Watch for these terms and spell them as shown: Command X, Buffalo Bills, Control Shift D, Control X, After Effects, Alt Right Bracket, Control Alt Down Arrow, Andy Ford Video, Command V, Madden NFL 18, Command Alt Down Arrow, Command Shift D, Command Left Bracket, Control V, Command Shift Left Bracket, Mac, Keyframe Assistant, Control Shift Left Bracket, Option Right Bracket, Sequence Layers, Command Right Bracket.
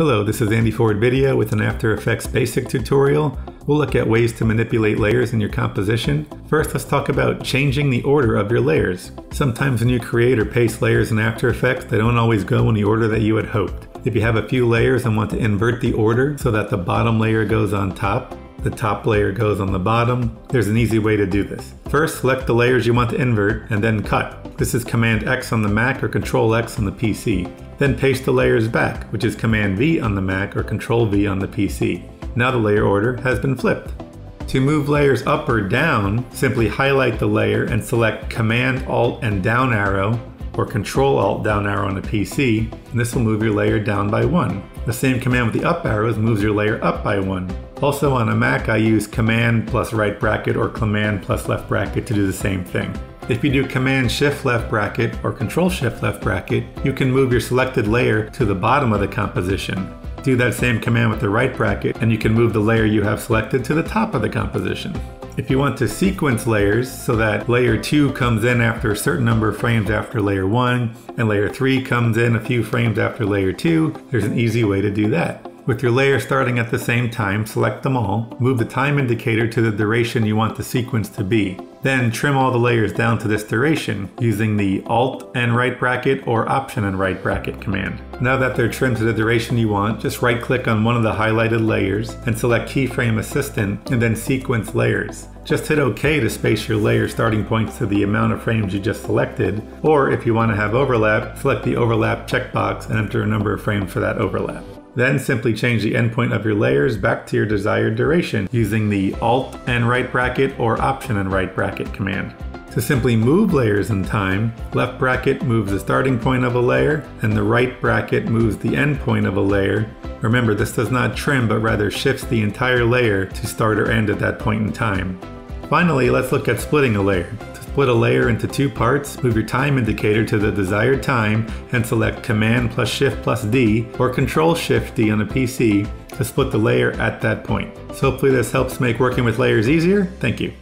Hello, this is Andy Ford Video with an After Effects basic tutorial. We'll look at ways to manipulate layers in your composition. First, let's talk about changing the order of your layers. Sometimes when you create or paste layers in After Effects, they don't always go in the order that you had hoped. If you have a few layers and want to invert the order so that the bottom layer goes on top, the top layer goes on the bottom, there's an easy way to do this. First, select the layers you want to invert and then cut. This is Command X on the Mac or Control X on the PC. Then paste the layers back, which is Command V on the Mac or Control V on the PC. Now the layer order has been flipped. To move layers up or down, simply highlight the layer and select Command Alt and Down Arrow or Control Alt Down Arrow on the PC, and this will move your layer down by one. The same command with the up arrows moves your layer up by one. Also on a Mac, I use Command plus right bracket or Command plus left bracket to do the same thing. If you do Command Shift Left Bracket or Control Shift Left Bracket, you can move your selected layer to the bottom of the composition. Do that same command with the right bracket and you can move the layer you have selected to the top of the composition. If you want to sequence layers so that layer 2 comes in after a certain number of frames after layer 1 and layer 3 comes in a few frames after layer 2, there's an easy way to do that. With your layers starting at the same time, select them all, move the time indicator to the duration you want the sequence to be. Then trim all the layers down to this duration using the Alt and Right Bracket or Option and Right Bracket command. Now that they're trimmed to the duration you want, just right click on one of the highlighted layers and select Keyframe Assistant and then Sequence Layers. Just hit OK to space your layer starting points to the amount of frames you just selected, or if you want to have overlap, select the overlap checkbox and enter a number of frames for that overlap. Then simply change the endpoint of your layers back to your desired duration using the Alt and Right Bracket or Option and Right Bracket command. To simply move layers in time, left bracket moves the starting point of a layer and the right bracket moves the endpoint of a layer. Remember, this does not trim but rather shifts the entire layer to start or end at that point in time. Finally, let's look at splitting a layer. To split a layer into two parts, move your time indicator to the desired time and select Command plus Shift plus D or Control Shift D on a PC to split the layer at that point. So hopefully this helps make working with layers easier. Thank you.